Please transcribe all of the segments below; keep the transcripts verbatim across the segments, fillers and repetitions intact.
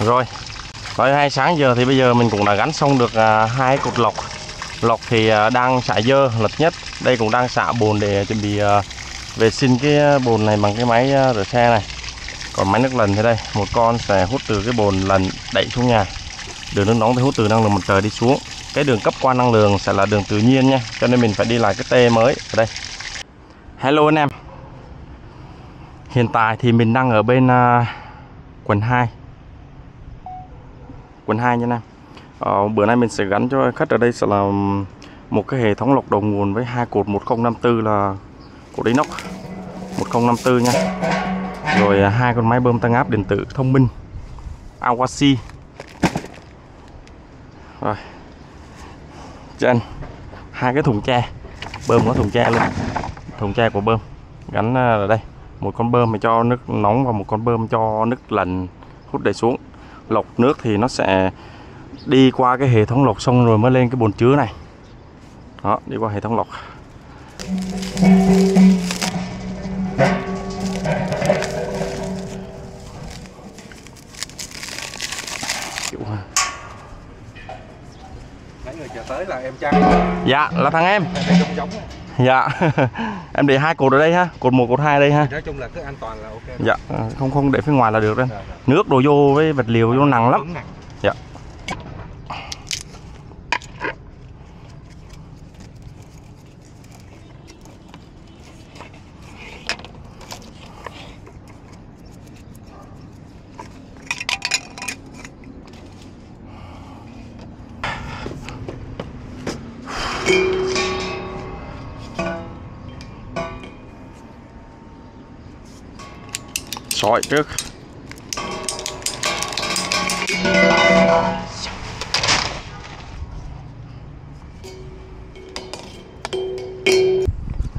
Rồi tới hai sáng giờ thì bây giờ mình cũng đã gắn xong được hai à, cột lọc. Lọc thì à, đang xả dơ lật nhất. Đây cũng đang xả bồn để chuẩn bị à, vệ sinh cái bồn này bằng cái máy à, rửa xe này. Còn máy nước lần thế đây, một con sẽ hút từ cái bồn lần đẩy xuống nhà. Đường nước nóng thì hút từ năng lượng mặt trời đi xuống. Cái đường cấp qua năng lượng sẽ là đường tự nhiên nha, cho nên mình phải đi lại cái tê mới ở đây. Hello anh em. Hiện tại thì mình đang ở bên uh, quận hai. Quận hai nha anh em. uh, Bữa nay mình sẽ gắn cho khách ở đây sẽ là một cái hệ thống lọc đầu nguồn với hai cột một không năm tư là cột inox một không năm tư nha. Rồi hai con máy bơm tăng áp điện tử thông minh Awashi. Rồi cho anh hai cái thùng tre, bơm có thùng tre luôn, thùng tre của bơm gắn ở đây, một con bơm mà cho nước nóng và một con bơm cho nước lạnh hút đẩy xuống. Lọc nước thì nó sẽ đi qua cái hệ thống lọc xong rồi mới lên cái bồn chứa này. Đó, đi qua hệ thống lọc. Tới là em trai. Dạ, là thằng em. Dạ. Em để hai cột ở đây ha, cột một cột hai đây ha. Nói chung là cứ an toàn là ok. Dạ, không không để phía ngoài là được đấy. Nước đổ vô với vật liệu vô nặng lắm. Dạ. Xói trước.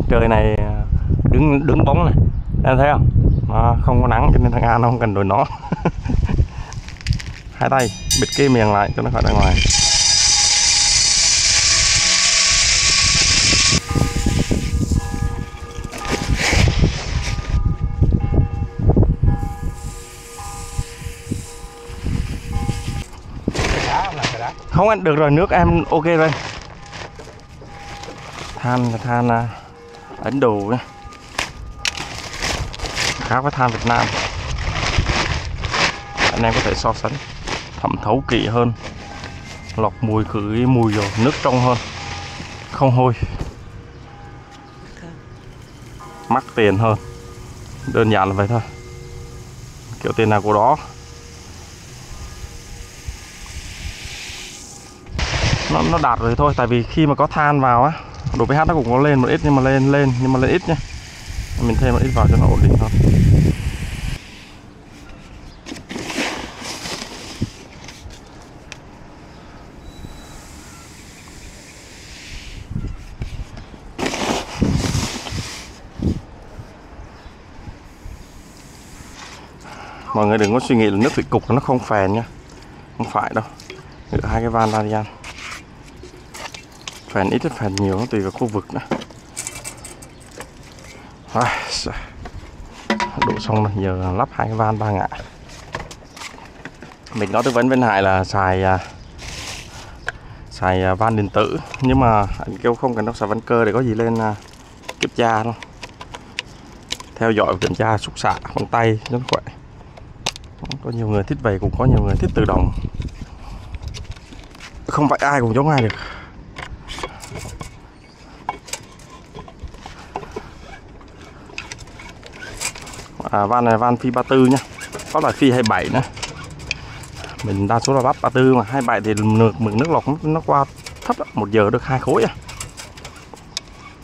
Trời này đứng đứng bóng này, em thấy không? À, không có nắng cho nên thằng An không cần đội nón. Hai tay bịt cái miệng lại cho nó khỏi ra ngoài. Không ăn được rồi, nước em ok rồi. Than là than à, Ấn Độ nhá, khác với than Việt Nam. Anh em có thể so sánh, thẩm thấu kỹ hơn, lọc mùi khử mùi rồi, nước trong hơn, không hôi, mắc tiền hơn, đơn giản là vậy thôi. Kiểu tiền nào của đó. Nó, nó đạt rồi thôi, tại vì khi mà có than vào á, độ pH nó cũng có lên một ít, nhưng mà lên lên nhưng mà lên ít nhé. Mình thêm một ít vào cho nó ổn định thôi. Mọi người đừng có suy nghĩ là nước thủy cục nó không phèn nhá, không phải đâu. Được hai cái van radian. Phèn ít phèn nhiều tùy vào khu vực nữa. Đổ xong rồi, giờ lắp hai cái van ba ngã. Mình có tư vấn bên Hải là xài xài van điện tử, nhưng mà anh kêu không cần đâu, xài van cơ để có gì lên kiểm tra luôn. Theo dõi kiểm tra xúc xạ bằng tay rất khỏe. Có nhiều người thích vậy, cũng có nhiều người thích tự động. Không phải ai cũng giống ai được. À, van này van phi ba tư nhá, có loại phi hai mươi bảy nữa. Mình đa số là bắp ba mươi tư, mà hai mươi bảy thì mực nước, nước lọc nó qua thấp đó. Một giờ được hai khối à.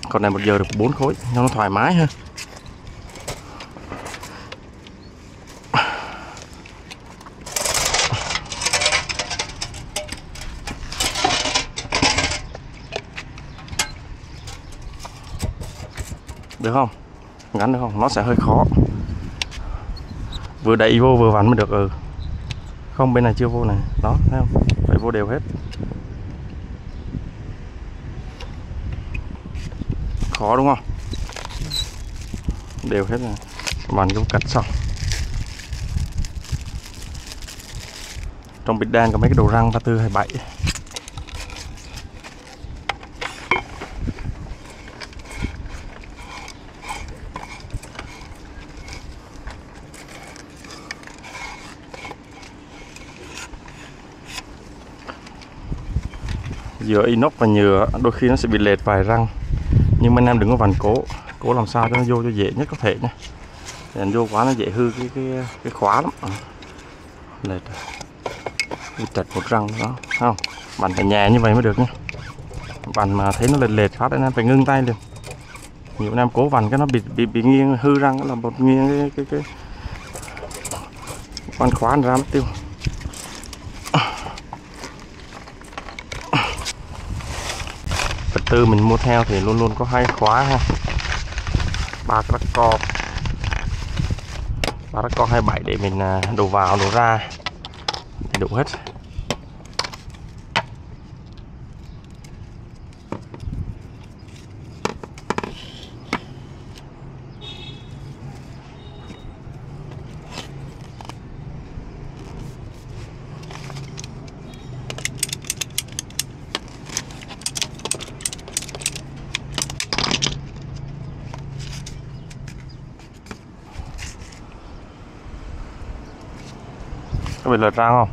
Còn này một giờ được bốn khối, cho nó thoải mái hơn. Được không? Gắn được không? Nó sẽ hơi khó. Vừa đẩy vô vừa vặn mới được. Ừ. Không, bên này chưa vô này. Đó, thấy không? Phải vô đều hết. Khó đúng không? Đều hết rồi. Vặn vô cắt xong. Trong bịch đan có mấy cái đầu răng ba tư hai bảy. Giữa inox và nhựa đôi khi nó sẽ bị lệch vài răng, nhưng mà anh em đừng có vặn cố cố làm sao cho nó vô cho dễ nhất có thể nhé. Để vô quá nó dễ hư cái cái cái khóa lắm. À, lệch chật một răng đó không, bạn phải nhẹ như vậy mới được nhé. Bạn mà thấy nó lệch lệch phát anh em phải ngưng tay liền. Nhiều anh em cố vặn cái nó bị bị bị nghiêng hư răng, là một nghiêng cái cái cái con khóa ra mất tiêu. Vật tư mình mua theo thì luôn luôn có hai khóa ha, ba cái rắc co, ba rắc co hai bảy để mình đổ vào đổ ra thì đủ hết. Có bị lệch răng không?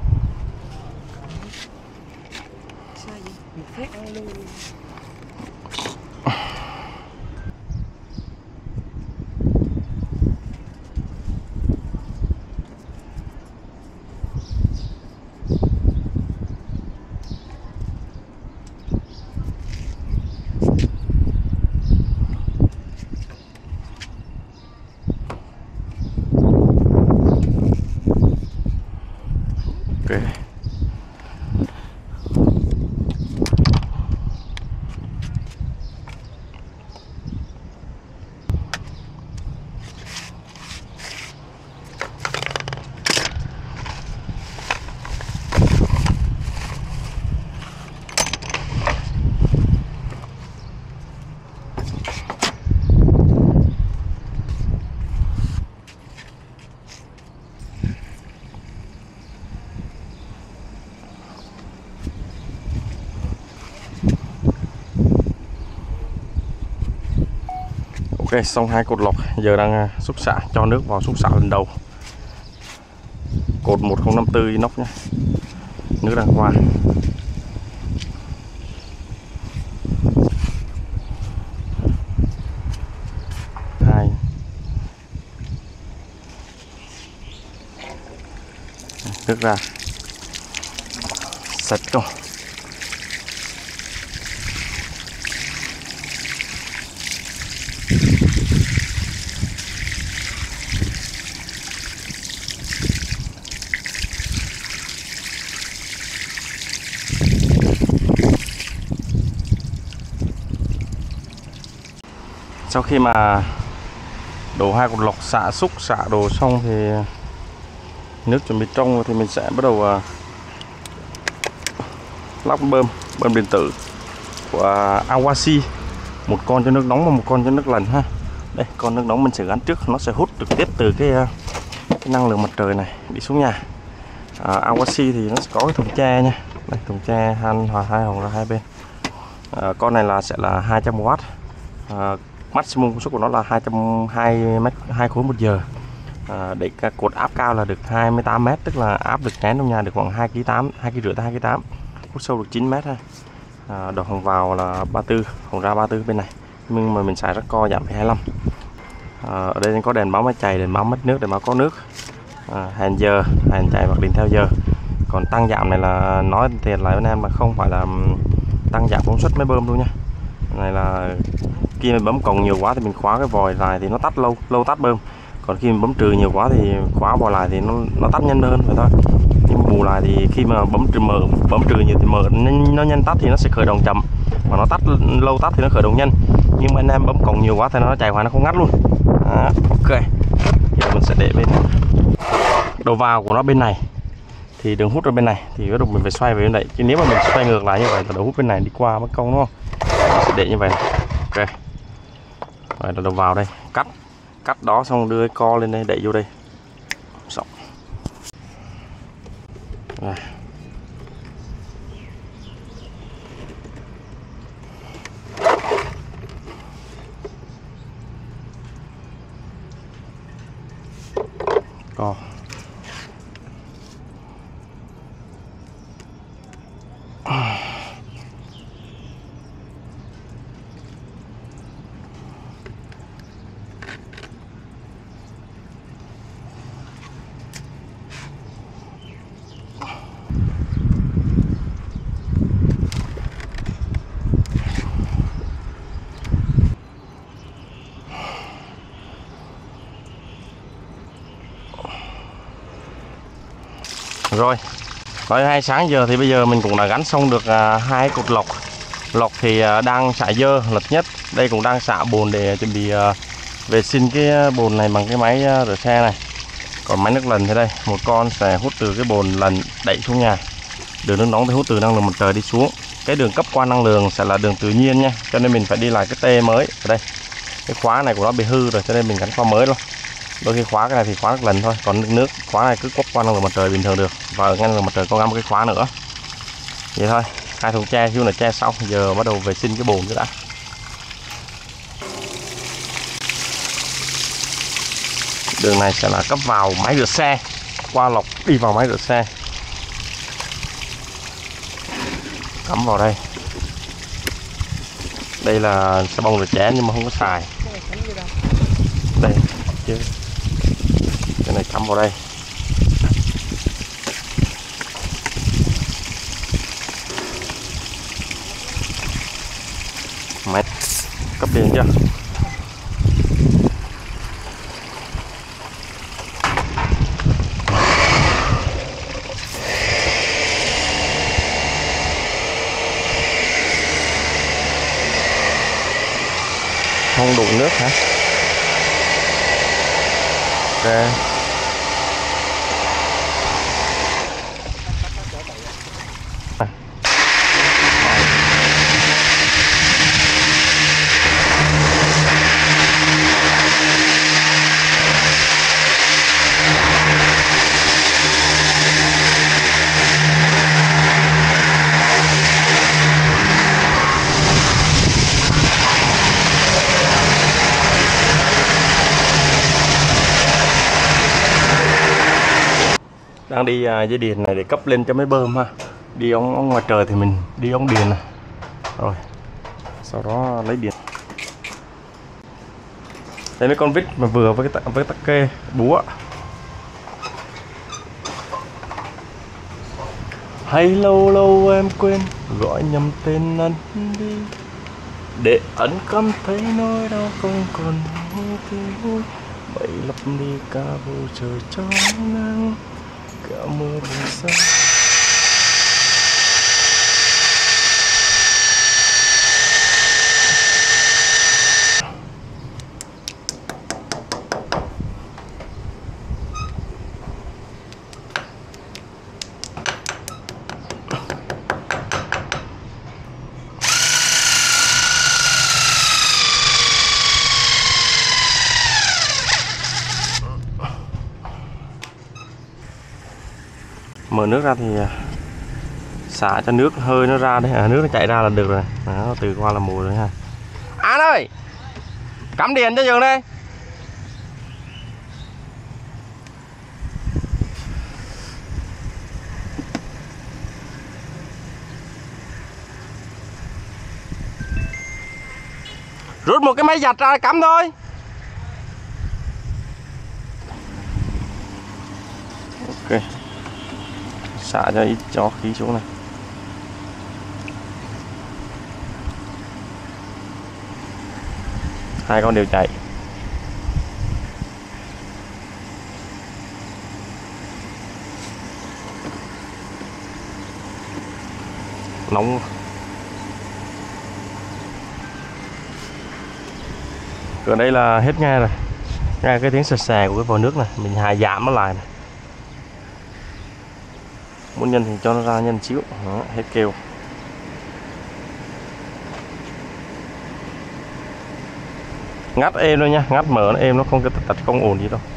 Ok, xong hai cột lọc, giờ đang xúc xạ, cho nước vào xúc xạ lần đầu. Cột một không năm tư inox nhé. Nước đang qua. Hai. Nước ra. Sạch không? Sau khi mà đổ hai cột lọc xạ xúc xạ đồ xong thì nước chuẩn bị trong rồi thì mình sẽ bắt đầu lắp bơm bơm điện tử của Awashi, một con cho nước nóng và một con cho nước lạnh ha. Đây, con nước nóng mình sẽ gắn trước, nó sẽ hút trực tiếp từ cái, cái năng lượng mặt trời này đi xuống nhà. À, Awashi thì nó có cái thùng tre nha, đây, thùng tre han hòa hai hồng ra hai bên. À, con này là sẽ là hai trăm oát. À, maximum công suất của nó là hai trăm hai mươi mét, hai khối một giờ. À, để cột áp cao là được hai mươi tám mét, tức là áp lực nén trong nhà được khoảng hai ký tám, hai ký rưỡi tới hai ký tám. Hút sâu được chín mét ha. À, đổ hồng vào là ba tư, hồng ra ba tư bên này. Nhưng mà mình xài rất co giảm về hai lăm. À, ở đây có đèn báo máy chày, đèn báo mất nước, đèn báo có nước. À, hàng giờ, hàng chạy hoặc điện theo giờ. Còn tăng giảm này là nói thiệt lại với em mà không phải là tăng giảm công suất máy bơm luôn nha. Này là khi mình bấm còng nhiều quá thì mình khóa cái vòi lại thì nó tắt lâu, lâu tắt bơm. Còn khi mình bấm trừ nhiều quá thì khóa vòi lại thì nó nó tắt nhanh hơn vậy thôi. Nhưng bù lại thì khi mà bấm trừ mở, bấm trừ nhiều thì mở nó nhanh tắt thì nó sẽ khởi động chậm, mà nó tắt lâu tắt thì nó khởi động nhanh. Nhưng mà anh em bấm còng nhiều quá thì nó chạy hoài nó không ngắt luôn. À, ok. Giờ mình sẽ để bên đầu vào của nó bên này thì đường hút ở bên này thì cái đầu mình phải xoay về bên này. Chứ nếu mà mình xoay ngược lại như vậy thì đầu hút bên này đi qua mất công đúng không? Mình sẽ để như vậy này. Ok. Rồi là đầu vào đây, cắt cắt đó xong đưa cái co lên đây, đẩy vô đây. Xong. Rồi. Rồi. Rồi, tới hai sáng giờ thì bây giờ mình cũng đã gắn xong được hai cột lọc. Lọc thì đang xả dơ, lật nhất. Đây cũng đang xả bồn để chuẩn bị vệ sinh cái bồn này bằng cái máy rửa xe này. Còn máy nước lần thế đây, một con sẽ hút từ cái bồn lần đẩy xuống nhà. Đường nước nóng thì hút từ năng lượng mặt trời đi xuống. Cái đường cấp qua năng lượng sẽ là đường tự nhiên nha. Cho nên mình phải đi lại cái tê mới ở đây. Cái khóa này của nó bị hư rồi, cho nên mình gắn khóa mới luôn. Đôi khi khóa cái này thì khóa nước lần thôi, còn nước nước khóa này cứ quất qua năng lượng mặt trời bình thường được, và ở năng lượng mặt trời có gắn một cái khóa nữa. Vậy thôi, hai thùng tre xíu là tre xong, giờ bắt đầu vệ sinh cái bồn nữa đã. Đường này sẽ là cấp vào máy rửa xe, qua lọc đi vào máy rửa xe, cắm vào đây. Đây là xà bông rửa chén nhưng mà không có xài. Đây chứ. Cái này cắm vào đây. Máy cấp điện chưa? Không đủ nước hả? Ok. Đang đi dây điện này để cấp lên cho máy bơm ha. Đi ống, ống ngoài trời thì mình đi ống điện này. Rồi sau đó lấy điện. Đây mấy con vít mà vừa với cái với tắc kê búa. Hay lâu lâu em quên gọi nhầm tên anh đi, để anh cảm thấy nỗi đau không còn vui. Bậy lấp đi cả bầu trời trong nắng. Cả mưa buồn xa. Mở nước ra thì xả cho nước hơi nó ra đấy, à, nước nó chảy ra là được rồi. Đó, từ qua là mùi rồi ha. An ơi, cắm điện cho giường đây. Rút một cái máy giặt ra cắm thôi. Ok. Xả cho ít cho khí xuống này. Hai con đều chạy. Nóng. Còn đây là hết nghe rồi. Nghe cái tiếng sờ sè của cái vòi nước này, mình hạ giảm nó lại này. Muốn nhân thì cho nó ra nhân xíu. Đó, hết kêu. Ngắt êm thôi nha, ngắt mở nó êm, nó không cái tạch không ổn gì đâu.